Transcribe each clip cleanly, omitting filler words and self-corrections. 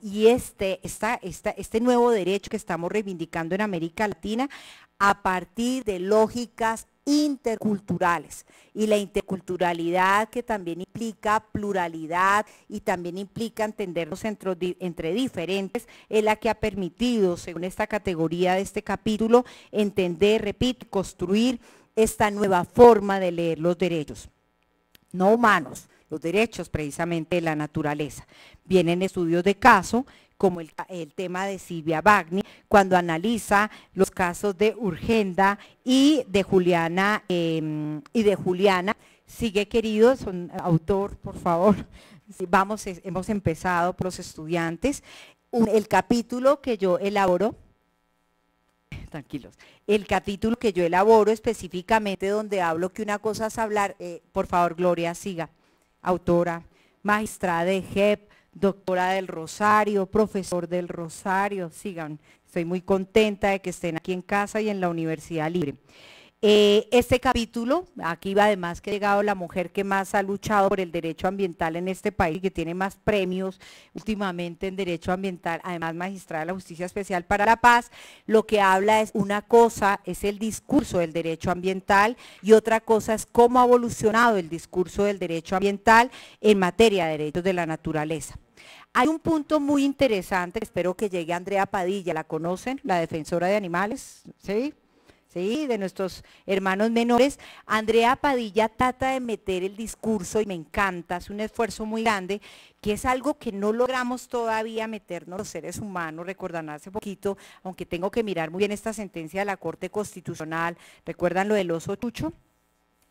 Y este nuevo derecho que estamos reivindicando en América Latina a partir de lógicas interculturales, y la interculturalidad que también implica pluralidad y también implica entendernos entre diferentes, es la que ha permitido, según esta categoría de este capítulo, entender, repito, construir esta nueva forma de leer los derechos no humanos, los derechos precisamente de la naturaleza. Vienen estudios de caso, como el tema de Silvia Bagni, cuando analiza los casos de Urgenda y de Juliana. Sigue, querido, son autor, por favor. Vamos, hemos empezado por los estudiantes. El capítulo que yo elaboro, tranquilos, el capítulo que yo elaboro específicamente, donde hablo que una cosa es hablar, por favor, Gloria, siga. Autora, magistrada de JEP, doctora del Rosario, profesor del Rosario, sigan, estoy muy contenta de que estén aquí en casa y en la Universidad Libre. Este capítulo, aquí va además que ha llegado la mujer que más ha luchado por el derecho ambiental en este país y que tiene más premios últimamente en derecho ambiental, además magistrada de la Justicia Especial para la Paz. Lo que habla es, una cosa es el discurso del derecho ambiental y otra cosa es cómo ha evolucionado el discurso del derecho ambiental en materia de derechos de la naturaleza. Hay un punto muy interesante, espero que llegue Andrea Padilla, ¿la conocen? La defensora de animales, ¿sí? Sí, de nuestros hermanos menores. Andrea Padilla trata de meter el discurso, y me encanta, es un esfuerzo muy grande, que es algo que no logramos todavía meternos los seres humanos. Recordarán hace poquito, aunque tengo que mirar muy bien esta sentencia de la Corte Constitucional, ¿recuerdan lo del oso Chucho?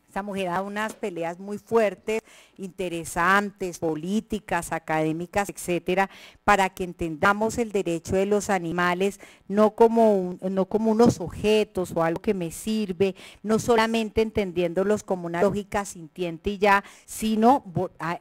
Esta mujer da unas peleas muy fuertes, interesantes, políticas, académicas, etcétera, para que entendamos el derecho de los animales no como unos objetos o algo que me sirve, no solamente entendiéndolos como una lógica sintiente y ya, sino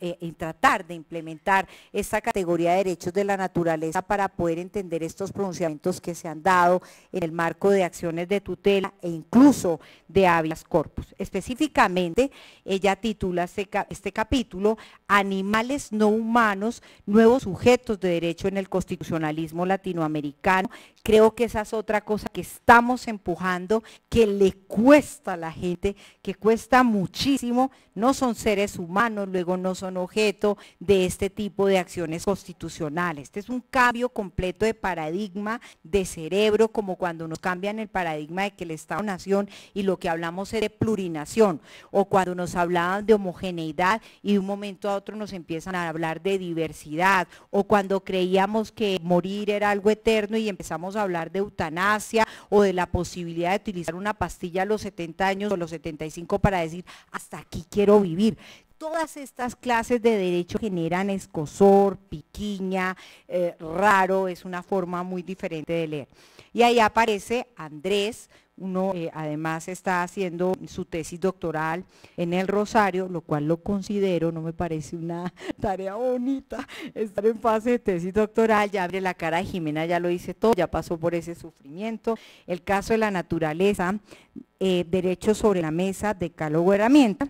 en tratar de implementar esta categoría de derechos de la naturaleza para poder entender estos pronunciamientos que se han dado en el marco de acciones de tutela e incluso de habeas corpus. Específicamente, ella titula este capítulo Animales no humanos, nuevos sujetos de derecho en el constitucionalismo latinoamericano. Creo que esa es otra cosa que estamos empujando, que le cuesta a la gente, que cuesta muchísimo. No son seres humanos, luego no son objeto de este tipo de acciones constitucionales. Este es un cambio completo de paradigma, de cerebro, como cuando nos cambian el paradigma de que el Estado-Nación y lo que hablamos es de plurinación, o cuando nos hablaban de homogeneidad y de un momento a otro nos empiezan a hablar de diversidad, o cuando creíamos que morir era algo eterno y empezamos a hablar de eutanasia o de la posibilidad de utilizar una pastilla a los 70 años o los 75 para decir hasta aquí quiero vivir. Todas estas clases de derecho generan escozor, piquiña, raro, es una forma muy diferente de leer. Y ahí aparece Andrés, uno además está haciendo su tesis doctoral en el Rosario, lo cual lo considero, no me parece una tarea bonita, estar en fase de tesis doctoral. Ya abre la cara de Jimena, ya lo dice todo, ya pasó por ese sufrimiento. El caso de la naturaleza, derecho sobre la mesa, de Calo Guaramienta.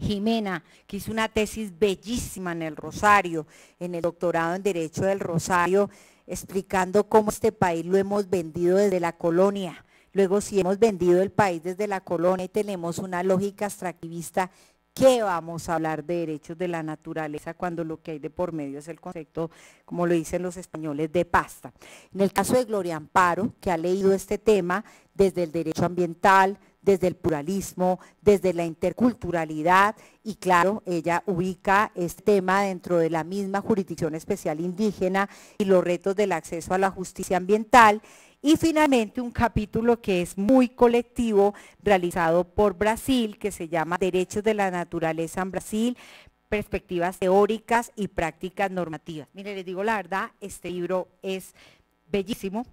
Jimena, que hizo una tesis bellísima en el Rosario, en el doctorado en Derecho del Rosario, explicando cómo este país lo hemos vendido desde la colonia. Luego, si hemos vendido el país desde la colonia y tenemos una lógica extractivista, ¿qué vamos a hablar de derechos de la naturaleza cuando lo que hay de por medio es el concepto, como lo dicen los españoles, de pasta? En el caso de Gloria Amparo, que ha leído este tema desde el derecho ambiental, desde el pluralismo, desde la interculturalidad, y claro, ella ubica este tema dentro de la misma Jurisdicción Especial Indígena y los retos del acceso a la justicia ambiental. Y finalmente, un capítulo que es muy colectivo, realizado por Brasil, que se llama Derechos de la Naturaleza en Brasil, perspectivas teóricas y prácticas normativas. Mire, les digo la verdad, este libro es bellísimo.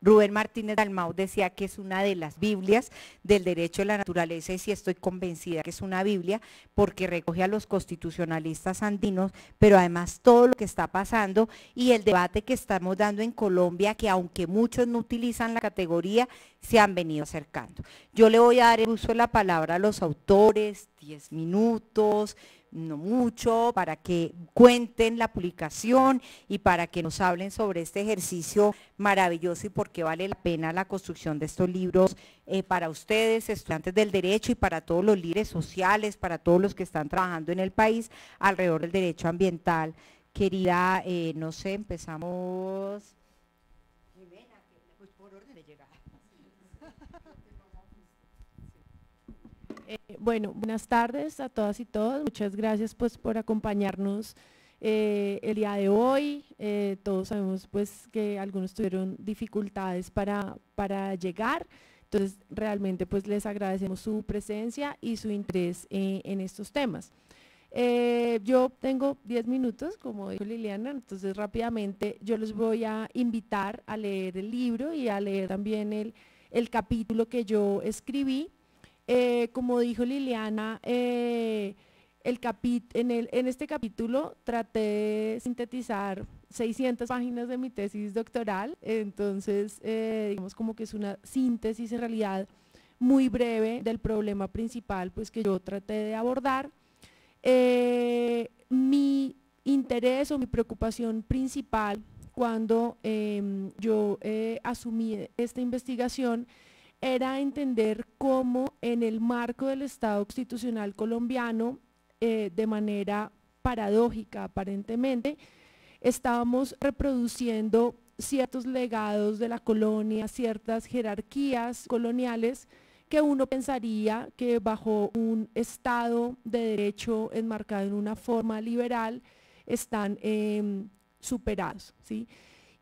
Rubén Martínez Dalmau decía que es una de las Biblias del derecho de la naturaleza, y sí estoy convencida que es una Biblia, porque recoge a los constitucionalistas andinos, pero además todo lo que está pasando y el debate que estamos dando en Colombia, que aunque muchos no utilizan la categoría, se han venido acercando. Yo le voy a dar el uso de la palabra a los autores, 10 minutos, no mucho, para que cuenten la publicación y para que nos hablen sobre este ejercicio maravilloso y por qué vale la pena la construcción de estos libros para ustedes, estudiantes del derecho, y para todos los líderes sociales, para todos los que están trabajando en el país alrededor del derecho ambiental. Querida, no sé, empezamos… Jimena, pues por orden de llegada. Bueno, buenas tardes a todas y todos, muchas gracias pues por acompañarnos el día de hoy. Todos sabemos pues que algunos tuvieron dificultades para llegar, entonces realmente pues les agradecemos su presencia y su interés en estos temas. Yo tengo 10 minutos, como dijo Liliana, entonces rápidamente yo los voy a invitar a leer el libro y a leer también el capítulo que yo escribí. Como dijo Liliana, en este capítulo traté de sintetizar 600 páginas de mi tesis doctoral, entonces digamos como que es una síntesis en realidad muy breve del problema principal pues, que yo traté de abordar. Mi interés o mi preocupación principal cuando yo asumí esta investigación era entender cómo en el marco del Estado Constitucional colombiano, de manera paradójica aparentemente, estábamos reproduciendo ciertos legados de la colonia, ciertas jerarquías coloniales que uno pensaría que bajo un Estado de derecho enmarcado en una forma liberal están superados, ¿sí?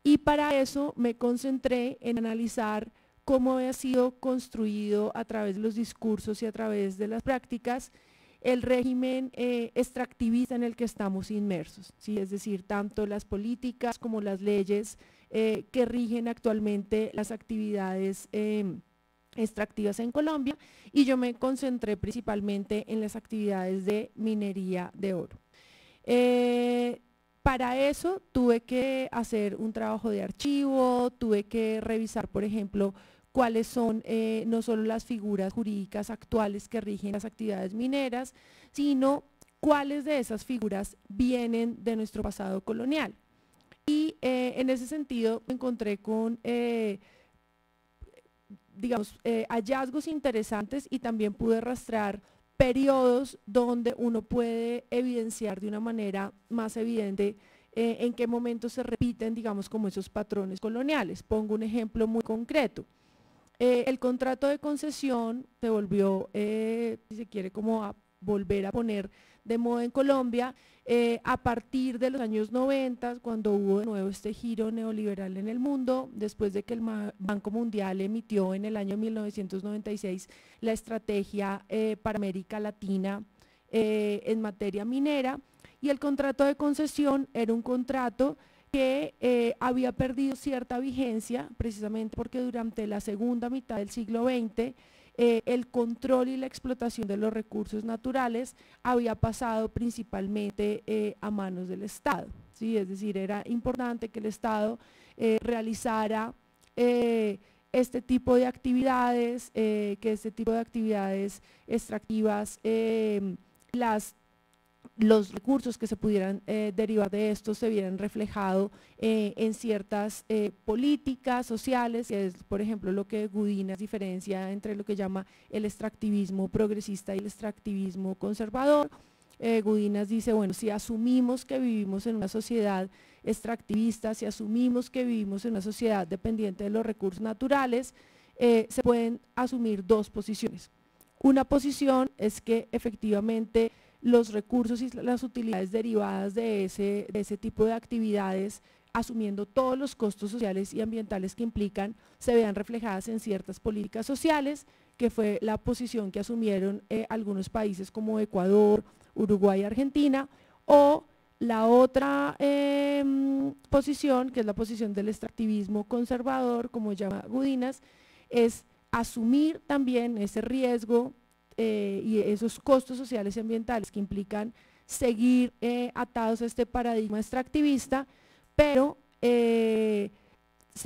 Y para eso me concentré en analizar cómo había sido construido a través de los discursos y a través de las prácticas el régimen extractivista en el que estamos inmersos, ¿sí? Es decir, tanto las políticas como las leyes que rigen actualmente las actividades extractivas en Colombia, y yo me concentré principalmente en las actividades de minería de oro. Para eso tuve que hacer un trabajo de archivo, tuve que revisar, por ejemplo, cuáles son no solo las figuras jurídicas actuales que rigen las actividades mineras, sino cuáles de esas figuras vienen de nuestro pasado colonial. Y en ese sentido me encontré con, digamos, hallazgos interesantes, y también pude rastrear periodos donde uno puede evidenciar de una manera más evidente en qué momentos se repiten, digamos, como esos patrones coloniales. Pongo un ejemplo muy concreto. El contrato de concesión se volvió, si se quiere, como a volver a poner de moda en Colombia a partir de los años 90, cuando hubo de nuevo este giro neoliberal en el mundo, después de que el Banco Mundial emitió en el año 1996 la estrategia para América Latina en materia minera, y el contrato de concesión era un contrato que había perdido cierta vigencia, precisamente porque durante la segunda mitad del siglo XX el control y la explotación de los recursos naturales había pasado principalmente a manos del Estado, ¿sí? Es decir, era importante que el Estado realizara este tipo de actividades, que este tipo de actividades extractivas, los recursos que se pudieran derivar de esto se vieran reflejado en ciertas políticas sociales, que es, por ejemplo, lo que Gudinas diferencia entre lo que llama el extractivismo progresista y el extractivismo conservador. Gudinas dice, bueno, si asumimos que vivimos en una sociedad extractivista, si asumimos que vivimos en una sociedad dependiente de los recursos naturales, se pueden asumir dos posiciones. Una posición es que efectivamente los recursos y las utilidades derivadas de ese tipo de actividades, asumiendo todos los costos sociales y ambientales que implican, se vean reflejadas en ciertas políticas sociales, que fue la posición que asumieron algunos países como Ecuador, Uruguay y Argentina. O la otra posición, que es la posición del extractivismo conservador, como llama Gudinas, es asumir también ese riesgo y esos costos sociales y ambientales que implican seguir atados a este paradigma extractivista, pero se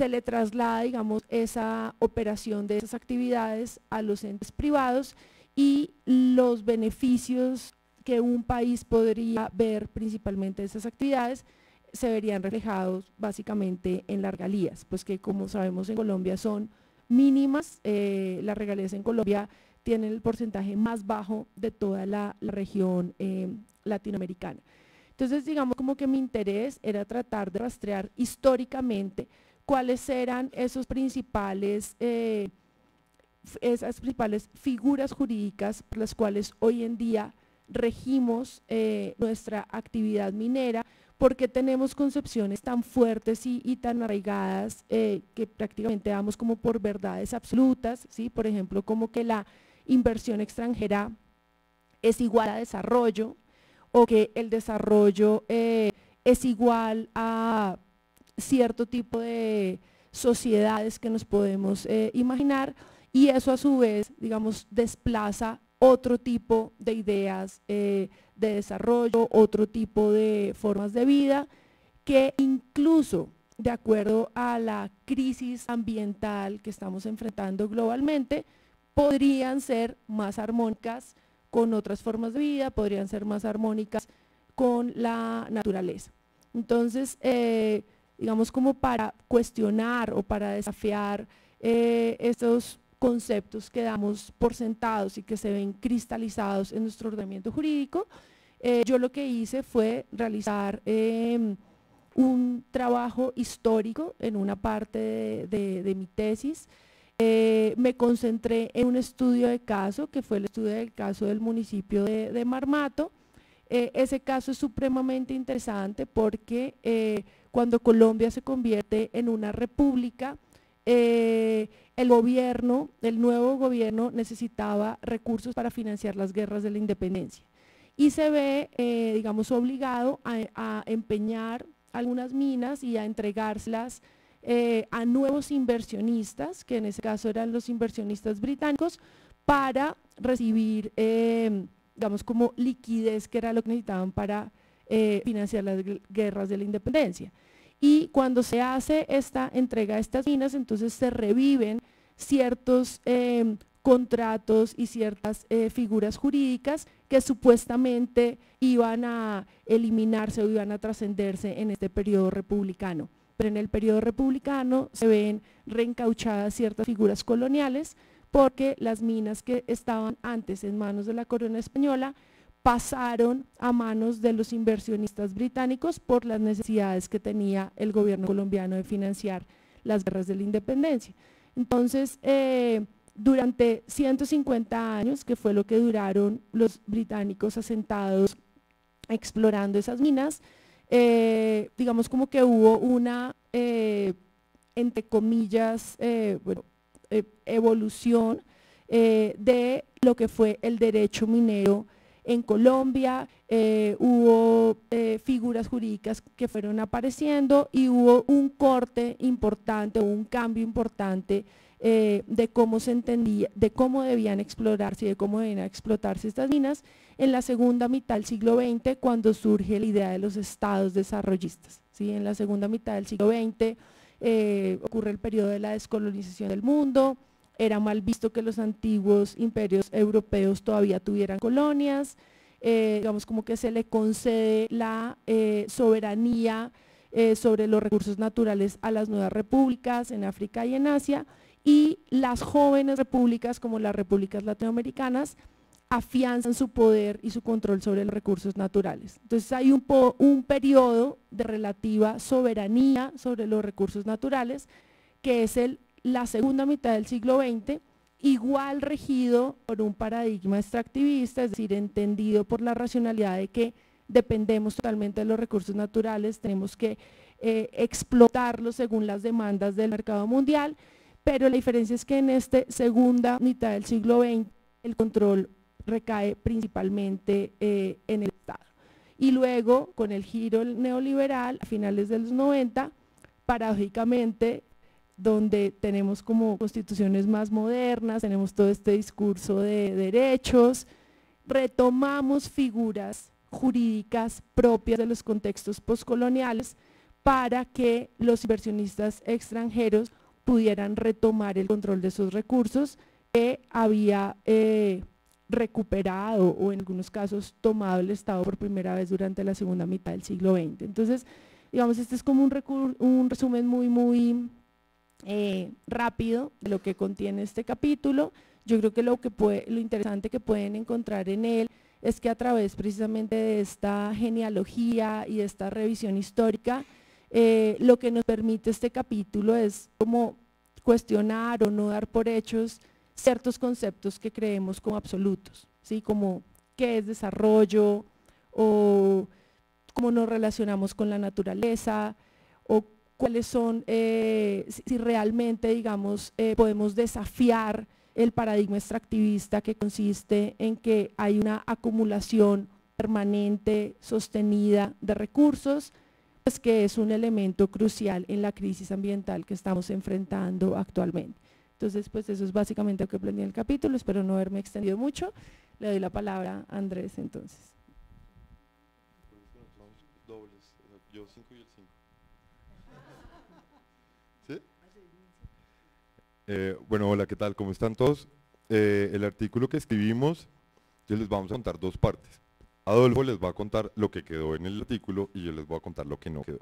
le traslada, digamos, esa operación de esas actividades a los entes privados, y los beneficios que un país podría ver principalmente de estas actividades se verían reflejados básicamente en las regalías, pues que como sabemos en Colombia son mínimas, las regalías en Colombia tienen el porcentaje más bajo de toda la región latinoamericana. Entonces, digamos como que mi interés era tratar de rastrear históricamente cuáles eran esos principales, esas principales figuras jurídicas por las cuales hoy en día regimos nuestra actividad minera, porque tenemos concepciones tan fuertes y tan arraigadas que prácticamente damos como por verdades absolutas, ¿sí? Por ejemplo, como que la inversión extranjera es igual a desarrollo, o que el desarrollo es igual a cierto tipo de sociedades que nos podemos imaginar, y eso a su vez, digamos, desplaza otro tipo de ideas de desarrollo, otro tipo de formas de vida, que incluso de acuerdo a la crisis ambiental que estamos enfrentando globalmente, podrían ser más armónicas con otras formas de vida, podrían ser más armónicas con la naturaleza. Entonces, digamos como para cuestionar o para desafiar estos conceptos que damos por sentados y que se ven cristalizados en nuestro ordenamiento jurídico, yo lo que hice fue realizar un trabajo histórico en una parte de mi tesis. Me concentré en un estudio de caso, que fue el estudio del caso del municipio de Marmato. Ese caso es supremamente interesante porque cuando Colombia se convierte en una república, el gobierno, el nuevo gobierno necesitaba recursos para financiar las guerras de la independencia y se ve, digamos, obligado a empeñar algunas minas y a entregárselas a nuevos inversionistas, que en ese caso eran los inversionistas británicos, para recibir, digamos, como liquidez, que era lo que necesitaban para financiar las guerras de la independencia. Y cuando se hace esta entrega de estas minas, entonces se reviven ciertos contratos y ciertas figuras jurídicas que supuestamente iban a eliminarse o iban a trascenderse en este periodo republicano. Pero en el periodo republicano se ven reencauchadas ciertas figuras coloniales porque las minas que estaban antes en manos de la corona española pasaron a manos de los inversionistas británicos por las necesidades que tenía el gobierno colombiano de financiar las guerras de la independencia. Entonces, durante 150 años, que fue lo que duraron los británicos asentados explorando esas minas, digamos como que hubo una, entre comillas, evolución de lo que fue el derecho minero en Colombia. Hubo figuras jurídicas que fueron apareciendo y hubo un corte importante, un cambio importante de cómo se entendía, de cómo debían explorarse y de cómo debían explotarse estas minas en la segunda mitad del siglo XX, cuando surge la idea de los estados desarrollistas, ¿sí? En la segunda mitad del siglo XX ocurre el periodo de la descolonización del mundo. Era mal visto que los antiguos imperios europeos todavía tuvieran colonias, digamos como que se le concede la soberanía sobre los recursos naturales a las nuevas repúblicas en África y en Asia, y las jóvenes repúblicas como las repúblicas latinoamericanas afianzan su poder y su control sobre los recursos naturales. Entonces hay un periodo de relativa soberanía sobre los recursos naturales que es la segunda mitad del siglo XX, igual regido por un paradigma extractivista, es decir, entendido por la racionalidad de que dependemos totalmente de los recursos naturales, tenemos que explotarlos según las demandas del mercado mundial, pero la diferencia es que en esta segunda mitad del siglo XX el control recae principalmente en el Estado. Y luego, con el giro neoliberal, a finales de los 90, paradójicamente, donde tenemos como constituciones más modernas, tenemos todo este discurso de derechos, retomamos figuras jurídicas propias de los contextos poscoloniales para que los inversionistas extranjeros pudieran retomar el control de esos recursos que había recuperado o en algunos casos tomado el Estado por primera vez durante la segunda mitad del siglo XX. Entonces, digamos, este es como un resumen muy rápido de lo que contiene este capítulo. Yo creo que lo interesante que pueden encontrar en él es que a través precisamente de esta genealogía y de esta revisión histórica, lo que nos permite este capítulo es como cuestionar o no dar por hechos ciertos conceptos que creemos como absolutos, ¿sí? Como qué es desarrollo, o cómo nos relacionamos con la naturaleza, o cuáles son, si realmente, digamos, podemos desafiar el paradigma extractivista, que consiste en que hay una acumulación permanente, sostenida de recursos, pues que es un elemento crucial en la crisis ambiental que estamos enfrentando actualmente. Entonces, pues eso es básicamente lo que aprendí en el capítulo, espero no haberme extendido mucho. Le doy la palabra a Andrés entonces. Dobles, yo 5 y el 5. ¿Sí? Bueno, hola, ¿qué tal? ¿Cómo están todos? El artículo que escribimos, yo les vamos a contar dos partes. Adolfo les va a contar lo que quedó en el artículo y yo les voy a contar lo que no quedó.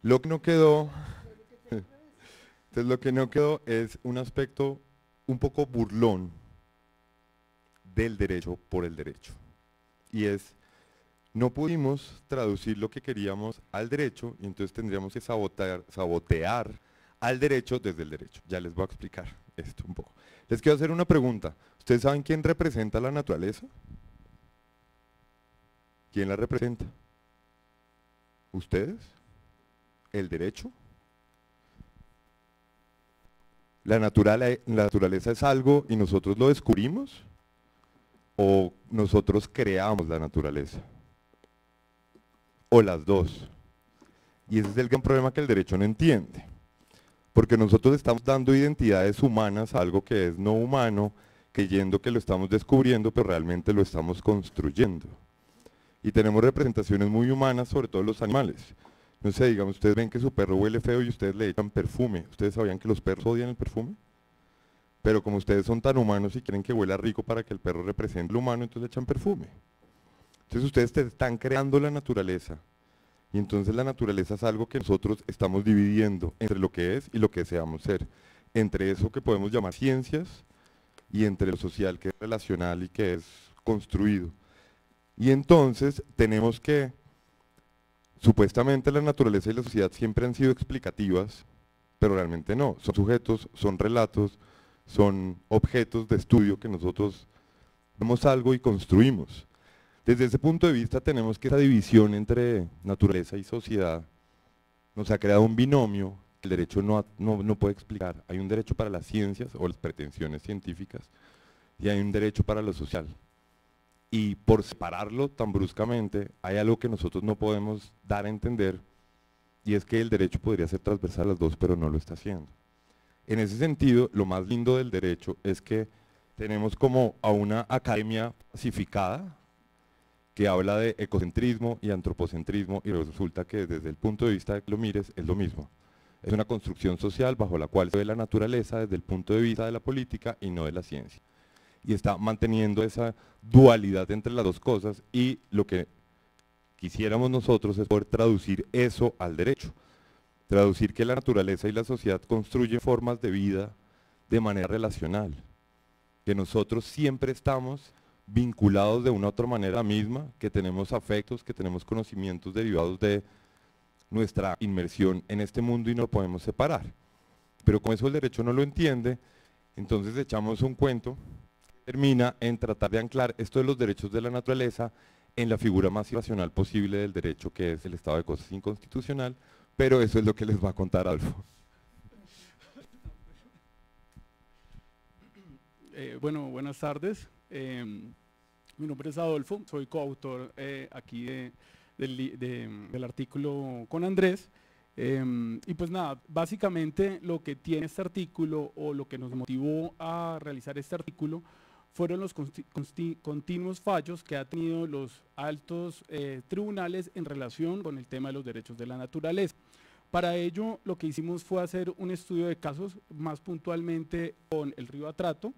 Lo que no quedó... Entonces, lo que no quedó es un aspecto un poco burlón del derecho por el derecho. Y es, no pudimos traducir lo que queríamos al derecho, y entonces tendríamos que sabotear al derecho desde el derecho. Ya les voy a explicar esto un poco. Les quiero hacer una pregunta. ¿Ustedes saben quién representa la naturaleza? ¿Quién la representa? ¿Ustedes? ¿El derecho? La naturaleza es algo y nosotros lo descubrimos, o nosotros creamos la naturaleza, o las dos. Y ese es el gran problema que el derecho no entiende, porque nosotros estamos dando identidades humanas a algo que es no humano, creyendo que lo estamos descubriendo, pero realmente lo estamos construyendo. Y tenemos representaciones muy humanas, sobre todo los animales. No sé, digamos, ustedes ven que su perro huele feo y ustedes le echan perfume. ¿Ustedes sabían que los perros odian el perfume? Pero como ustedes son tan humanos y quieren que huela rico para que el perro represente lo humano, entonces le echan perfume. Entonces ustedes están creando la naturaleza. Y entonces la naturaleza es algo que nosotros estamos dividiendo entre lo que es y lo que deseamos ser. Entre eso que podemos llamar ciencias y entre lo social, que es relacional y que es construido. Y entonces tenemos que... Supuestamente la naturaleza y la sociedad siempre han sido explicativas, pero realmente no, son sujetos, son relatos, son objetos de estudio que nosotros vemos algo y construimos. Desde ese punto de vista tenemos que esa división entre naturaleza y sociedad nos ha creado un binomio que el derecho no puede explicar. Hay un derecho para las ciencias o las pretensiones científicas y hay un derecho para lo social. Y por separarlo tan bruscamente, hay algo que nosotros no podemos dar a entender, y es que el derecho podría ser transversal a las dos, pero no lo está haciendo. En ese sentido, lo más lindo del derecho es que tenemos como a una academia pacificada que habla de ecocentrismo y antropocentrismo, y resulta que desde el punto de vista de que lo mires es lo mismo. Es una construcción social bajo la cual se ve la naturaleza desde el punto de vista de la política y no de la ciencia. Y está manteniendo esa dualidad entre las dos cosas, y lo que quisiéramos nosotros es poder traducir eso al derecho. Traducir que la naturaleza y la sociedad construyen formas de vida de manera relacional. Que nosotros siempre estamos vinculados de una u otra manera a la misma, que tenemos afectos, que tenemos conocimientos derivados de nuestra inmersión en este mundo y no lo podemos separar. Pero como eso el derecho no lo entiende, entonces echamos un cuento... termina en tratar de anclar esto de los derechos de la naturaleza en la figura más irracional posible del derecho, que es el estado de cosas inconstitucional, pero eso es lo que les va a contar Adolfo. Bueno, buenas tardes. Mi nombre es Adolfo, soy coautor aquí del artículo con Andrés. Y pues nada, básicamente lo que tiene este artículo, o lo que nos motivó a realizar este artículo, fueron los continuos fallos que han tenido los altos tribunales en relación con el tema de los derechos de la naturaleza. Para ello, lo que hicimos fue hacer un estudio de casos, más puntualmente con el río Atrato,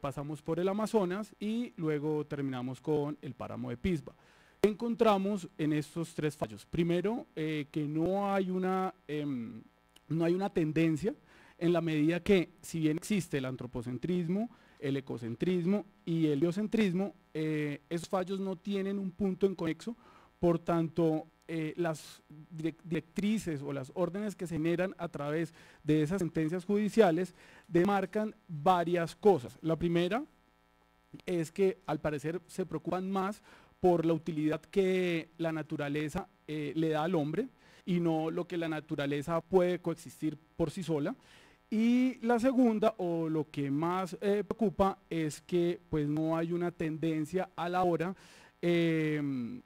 pasamos por el Amazonas y luego terminamos con el páramo de Pisba. ¿Qué encontramos en estos tres fallos? Primero, que no hay una tendencia, en la medida que, si bien existe el antropocentrismo, el ecocentrismo y el biocentrismo, esos fallos no tienen un punto en conexo, por tanto, las directrices o las órdenes que se generan a través de esas sentencias judiciales demarcan varias cosas. La primera es que al parecer se preocupan más por la utilidad que la naturaleza le da al hombre y no lo que la naturaleza puede coexistir por sí sola. Y la segunda, o lo que más preocupa, es que pues no hay una tendencia a la hora de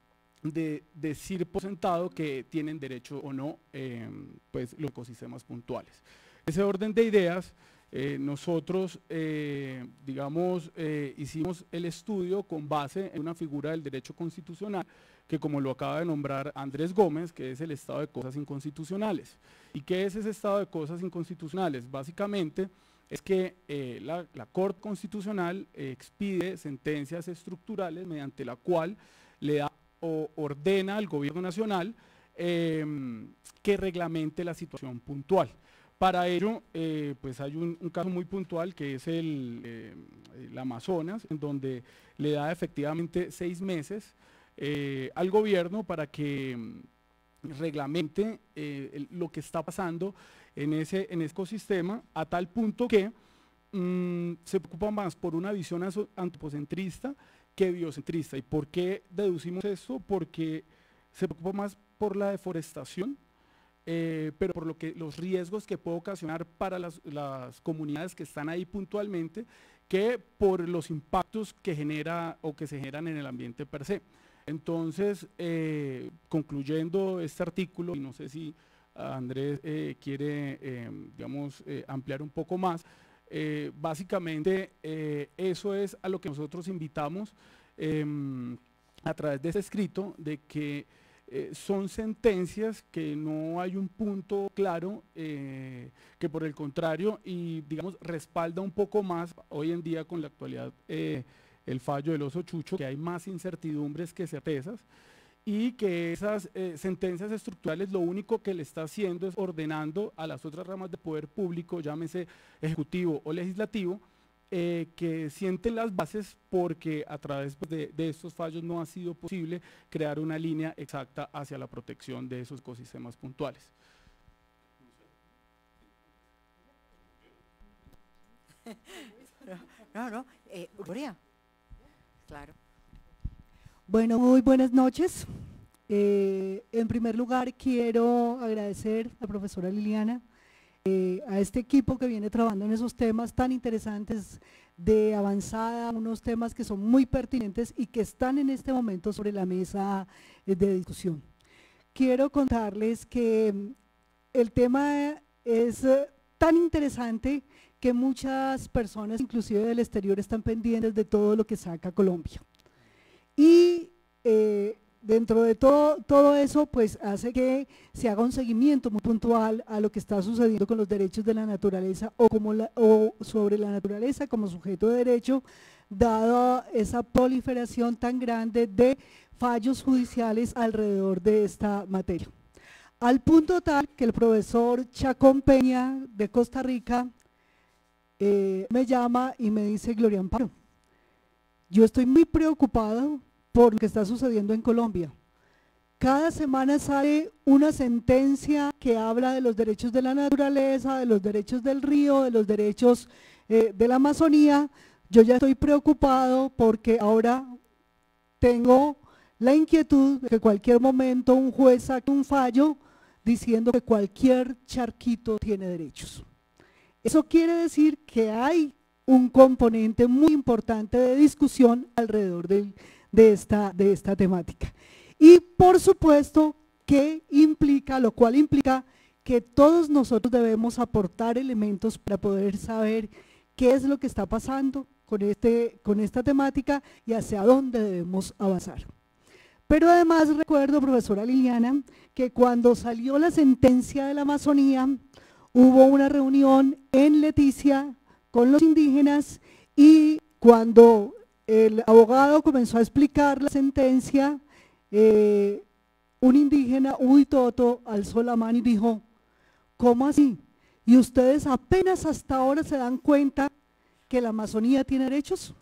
decir por sentado que tienen derecho o no pues los ecosistemas puntuales. Ese orden de ideas, nosotros digamos hicimos el estudio con base en una figura del derecho constitucional que, como lo acaba de nombrar Andrés Gómez, que es el estado de cosas inconstitucionales. ¿Y qué es ese estado de cosas inconstitucionales? Básicamente es que la Corte Constitucional expide sentencias estructurales mediante la cual le da o ordena al gobierno nacional que reglamente la situación puntual. Para ello, pues hay un caso muy puntual que es el Amazonas, en donde le da efectivamente 6 meses al gobierno para que reglamente lo que está pasando en ese ecosistema, a tal punto que se preocupa más por una visión antropocentrista que biocentrista. ¿Y por qué deducimos esto? Porque se preocupa más por la deforestación, pero por los riesgos que puede ocasionar para las comunidades que están ahí puntualmente, que por los impactos que genera o que se generan en el ambiente per se. Entonces, concluyendo este artículo, y no sé si Andrés quiere digamos, ampliar un poco más, básicamente eso es a lo que nosotros invitamos a través de este escrito, de que son sentencias que no hay un punto claro, que por el contrario, y digamos respalda un poco más hoy en día con la actualidad el fallo del oso Chucho, que hay más incertidumbres que certezas, y que esas sentencias estructurales lo único que le está haciendo es ordenando a las otras ramas de poder público, llámese ejecutivo o legislativo, que sienten las bases, porque a través de estos fallos no ha sido posible crear una línea exacta hacia la protección de esos ecosistemas puntuales. Gloria. Claro. Bueno, muy buenas noches. En primer lugar, quiero agradecer a la profesora Liliana, a este equipo que viene trabajando en esos temas tan interesantes de avanzada, unos temas que son muy pertinentes y que están en este momento sobre la mesa de discusión. Quiero contarles que el tema es tan interesante que muchas personas, inclusive del exterior, están pendientes de todo lo que saca Colombia. Y dentro de todo eso, pues hace que se haga un seguimiento muy puntual a lo que está sucediendo con los derechos de la naturaleza o sobre la naturaleza como sujeto de derecho, dada esa proliferación tan grande de fallos judiciales alrededor de esta materia. Al punto tal que el profesor Chacón Peña de Costa Rica me llama y me dice: Gloria Amparo, yo estoy muy preocupado por lo que está sucediendo en Colombia. Cada semana sale una sentencia que habla de los derechos de la naturaleza, de los derechos del río, de los derechos de la Amazonía. Yo ya estoy preocupado porque ahora tengo la inquietud de que en cualquier momento un juez saque un fallo diciendo que cualquier charquito tiene derechos. Eso quiere decir que hay un componente muy importante de discusión alrededor de esta temática. Y por supuesto que implica, lo cual implica que todos nosotros debemos aportar elementos para poder saber qué es lo que está pasando con esta temática y hacia dónde debemos avanzar. Pero además recuerdo, profesora Liliana, que cuando salió la sentencia de la Amazonía, hubo una reunión en Leticia con los indígenas y cuando el abogado comenzó a explicar la sentencia, un indígena, Uitoto, alzó la mano y dijo: ¿cómo así? ¿Y ustedes apenas hasta ahora se dan cuenta que la Amazonía tiene derechos?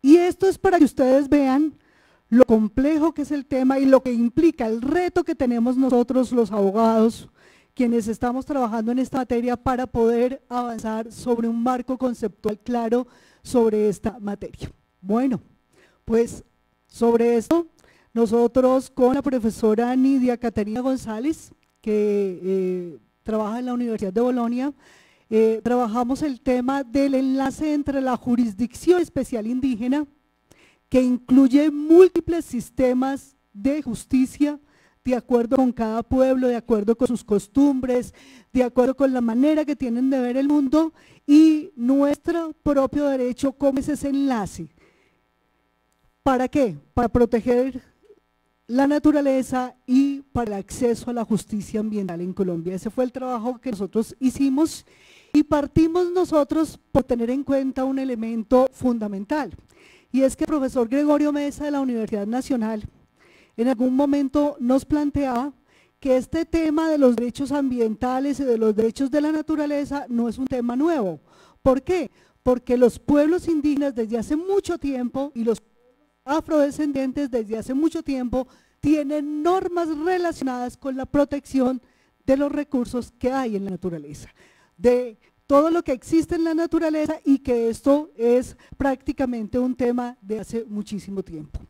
Y esto es para que ustedes vean lo complejo que es el tema y lo que implica, el reto que tenemos nosotros los abogados, quienes estamos trabajando en esta materia para poder avanzar sobre un marco conceptual claro sobre esta materia. Bueno, pues sobre esto, nosotros con la profesora Nidia Caterina González, que trabaja en la Universidad de Bolonia, trabajamos el tema del enlace entre la Jurisdicción Especial Indígena, que incluye múltiples sistemas de justicia, de acuerdo con cada pueblo, de acuerdo con sus costumbres, de acuerdo con la manera que tienen de ver el mundo, y nuestro propio derecho, ¿cómo es ese enlace? ¿Para qué? Para proteger la naturaleza y para el acceso a la justicia ambiental en Colombia. Ese fue el trabajo que nosotros hicimos y partimos nosotros por tener en cuenta un elemento fundamental, y es que el profesor Gregorio Mesa de la Universidad Nacional en algún momento nos planteaba que este tema de los derechos ambientales y de los derechos de la naturaleza no es un tema nuevo. ¿Por qué? Porque los pueblos indígenas desde hace mucho tiempo y los afrodescendientes desde hace mucho tiempo tienen normas relacionadas con la protección de los recursos que hay en la naturaleza, de todo lo que existe en la naturaleza, y que esto es prácticamente un tema de hace muchísimo tiempo.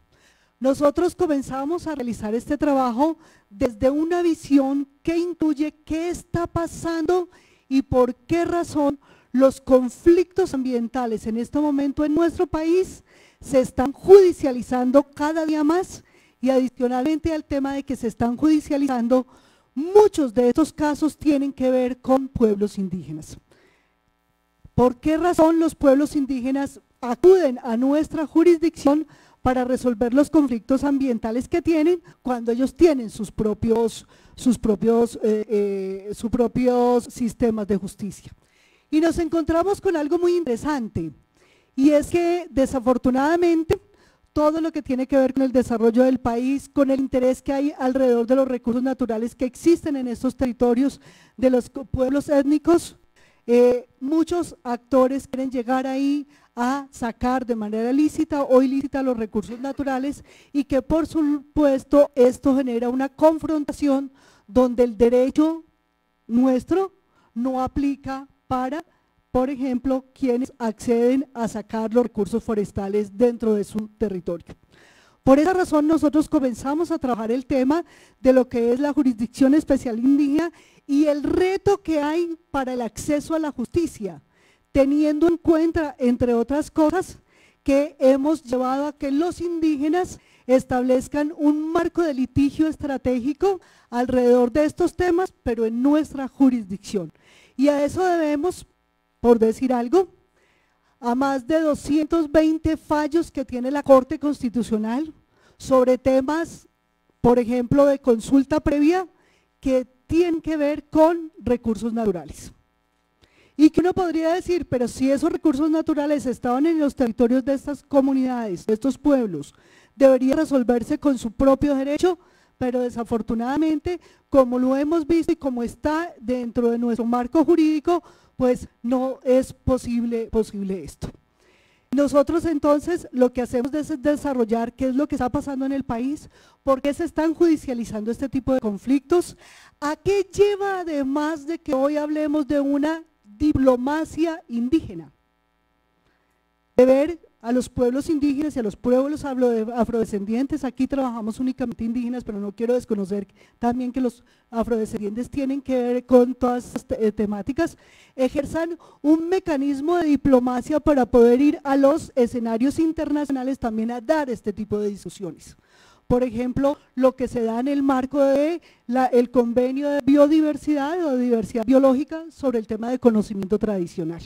Nosotros comenzamos a realizar este trabajo desde una visión que incluye qué está pasando y por qué razón los conflictos ambientales en este momento en nuestro país se están judicializando cada día más, y adicionalmente al tema de que se están judicializando, muchos de estos casos tienen que ver con pueblos indígenas. ¿Por qué razón los pueblos indígenas acuden a nuestra jurisdicción para resolver los conflictos ambientales que tienen cuando ellos tienen sus propios sistemas de justicia? Y nos encontramos con algo muy interesante, y es que desafortunadamente todo lo que tiene que ver con el desarrollo del país, con el interés que hay alrededor de los recursos naturales que existen en estos territorios de los pueblos étnicos, muchos actores quieren llegar ahí a sacar de manera lícita o ilícita los recursos naturales, y que por supuesto esto genera una confrontación donde el derecho nuestro no aplica para, por ejemplo, quienes acceden a sacar los recursos forestales dentro de su territorio. Por esa razón nosotros comenzamos a trabajar el tema de lo que es la Jurisdicción Especial Indígena y el reto que hay para el acceso a la justicia, teniendo en cuenta, entre otras cosas, que hemos llevado a que los indígenas establezcan un marco de litigio estratégico alrededor de estos temas, pero en nuestra jurisdicción. Y a eso debemos, por decir algo, a más de 220 fallos que tiene la Corte Constitucional sobre temas, por ejemplo, de consulta previa, que tienen que ver con recursos naturales. Y que uno podría decir, pero si esos recursos naturales estaban en los territorios de estas comunidades, de estos pueblos, debería resolverse con su propio derecho, pero desafortunadamente, como lo hemos visto y como está dentro de nuestro marco jurídico, pues no es posible esto. Nosotros entonces lo que hacemos es desarrollar qué es lo que está pasando en el país, por qué se están judicializando este tipo de conflictos, a qué lleva, además de que hoy hablemos de una diplomacia indígena, de ver a los pueblos indígenas y a los pueblos afrodescendientes. Aquí trabajamos únicamente indígenas, pero no quiero desconocer también que los afrodescendientes tienen que ver con todas estas temáticas, ejerzan un mecanismo de diplomacia para poder ir a los escenarios internacionales también a dar este tipo de discusiones. Por ejemplo, lo que se da en el marco del convenio de biodiversidad o diversidad biológica sobre el tema de conocimiento tradicional.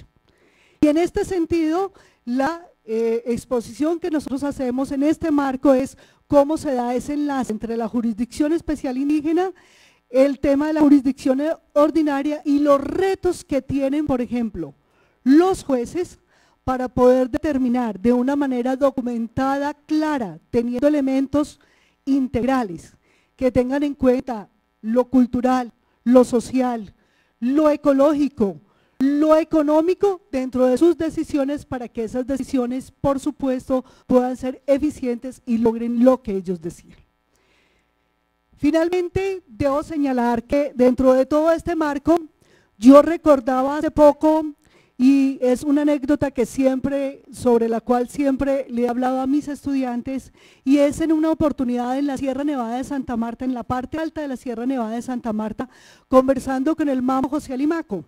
Y en este sentido, la exposición que nosotros hacemos en este marco es cómo se da ese enlace entre la Jurisdicción Especial Indígena, el tema de la jurisdicción ordinaria y los retos que tienen, por ejemplo, los jueces para poder determinar de una manera documentada, clara, teniendo elementos integrales que tengan en cuenta lo cultural, lo social, lo ecológico, lo económico dentro de sus decisiones, para que esas decisiones, por supuesto, puedan ser eficientes y logren lo que ellos desean. Finalmente, debo señalar que dentro de todo este marco, yo recordaba hace poco, y es una anécdota que siempre, sobre la cual siempre le he hablado a mis estudiantes, y es en una oportunidad en la Sierra Nevada de Santa Marta, en la parte alta de la Sierra Nevada de Santa Marta, conversando con el mamo José Alimaco.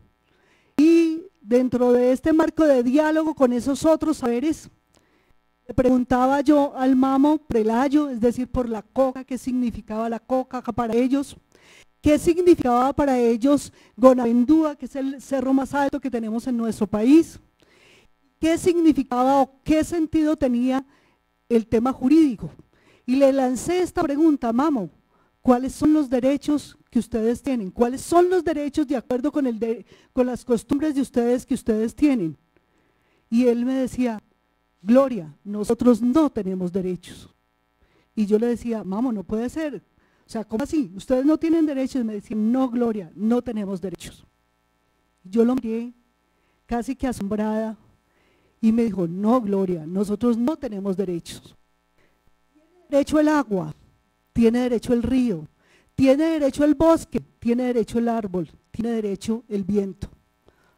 Y dentro de este marco de diálogo con esos otros saberes, le preguntaba yo al mamo prelayo, es decir, por la coca, qué significaba la coca para ellos, qué significaba para ellos Gonavendúa, que es el cerro más alto que tenemos en nuestro país, qué significaba o qué sentido tenía el tema jurídico. Y le lancé esta pregunta: mamo, ¿cuáles son los derechos que ustedes tienen? ¿Cuáles son los derechos de acuerdo con las costumbres de ustedes que ustedes tienen? Y él me decía: Gloria, nosotros no tenemos derechos. Y yo le decía: mamo, no puede ser. O sea, ¿cómo así? ¿Ustedes no tienen derechos? Y me decían: no, Gloria, no tenemos derechos. Yo lo miré casi que asombrada y me dijo: no, Gloria, nosotros no tenemos derechos. Tiene derecho el agua, tiene derecho el río, tiene derecho el bosque, tiene derecho el árbol, tiene derecho el viento.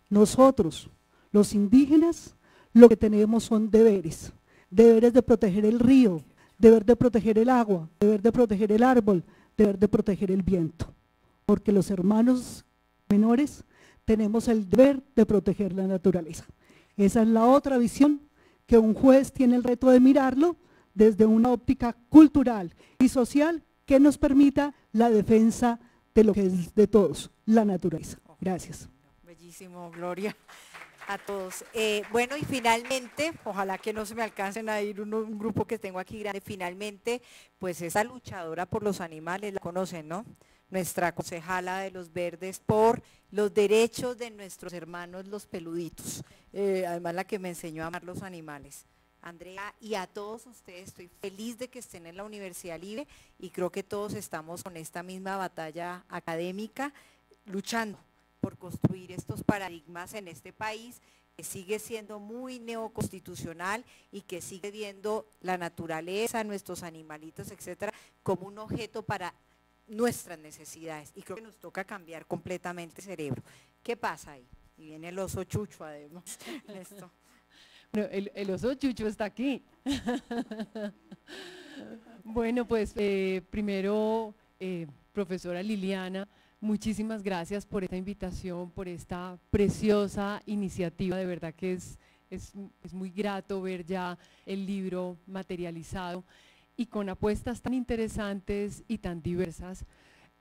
Nosotros, los indígenas, lo que tenemos son deberes. Deberes de proteger el río, deber de proteger el agua, deber de proteger el árbol, deber de proteger el viento, porque los hermanos menores tenemos el deber de proteger la naturaleza. Esa es la otra visión que un juez tiene el reto de mirarlo desde una óptica cultural y social que nos permita la defensa de lo que es de todos, la naturaleza. Gracias. Bellísimo, Gloria. A todos. Bueno, y finalmente, ojalá que no se me alcancen a ir un grupo que tengo aquí grande, finalmente, pues esa luchadora por los animales, la conocen, ¿no? Nuestra concejala de Los Verdes por los derechos de nuestros hermanos los peluditos, además la que me enseñó a amar los animales. Andrea, y a todos ustedes, estoy feliz de que estén en la Universidad Libre y creo que todos estamos con esta misma batalla académica, luchando por construir estos paradigmas en este país que sigue siendo muy neoconstitucional y que sigue viendo la naturaleza, nuestros animalitos, etcétera, como un objeto para nuestras necesidades. Y creo que nos toca cambiar completamente el cerebro. ¿Qué pasa ahí? Y viene el oso Chucho, además. Esto. Bueno, el oso Chucho está aquí. Bueno, pues primero, profesora Liliana, muchísimas gracias por esta invitación, por esta preciosa iniciativa, de verdad que es muy grato ver ya el libro materializado y con apuestas tan interesantes y tan diversas.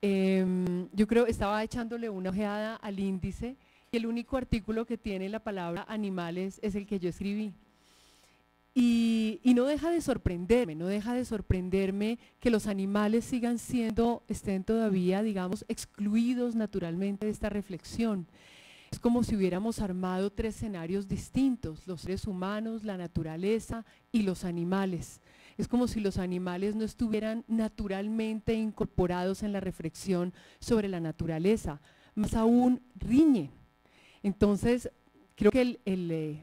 Yo creo que estaba echándole una ojeada al índice y el único artículo que tiene la palabra animales es el que yo escribí. Y no deja de sorprenderme, no deja de sorprenderme que los animales sigan siendo, estén todavía, digamos, excluidos naturalmente de esta reflexión. Es como si hubiéramos armado tres escenarios distintos: los seres humanos, la naturaleza y los animales. Es como si los animales no estuvieran naturalmente incorporados en la reflexión sobre la naturaleza, más aún riñen. Entonces, creo que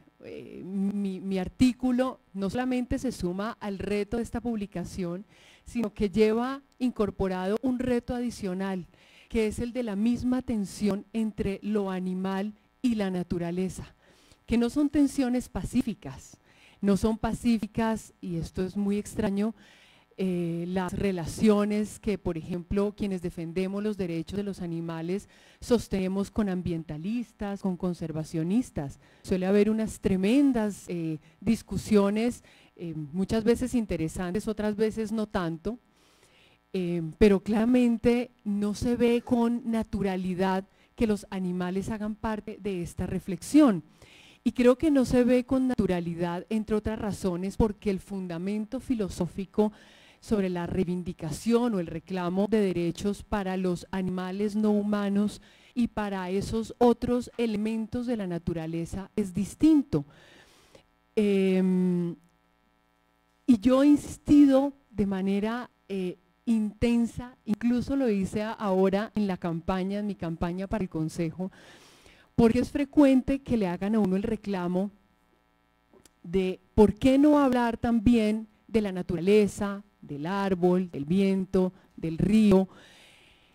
mi artículo no solamente se suma al reto de esta publicación, sino que lleva incorporado un reto adicional, que es el de la misma tensión entre lo animal y la naturaleza, que no son tensiones pacíficas, no son pacíficas, y esto es muy extraño, las relaciones que, por ejemplo, quienes defendemos los derechos de los animales sostenemos con ambientalistas, con conservacionistas. Suele haber unas tremendas discusiones, muchas veces interesantes, otras veces no tanto, pero claramente no se ve con naturalidad que los animales hagan parte de esta reflexión. Y creo que no se ve con naturalidad, entre otras razones, porque el fundamento filosófico sobre la reivindicación o el reclamo de derechos para los animales no humanos y para esos otros elementos de la naturaleza es distinto. Y yo he insistido de manera intensa, incluso lo hice ahora en la campaña, en mi campaña para el Consejo, porque es frecuente que le hagan a uno el reclamo de por qué no hablar también de la naturaleza, del árbol, del viento, del río,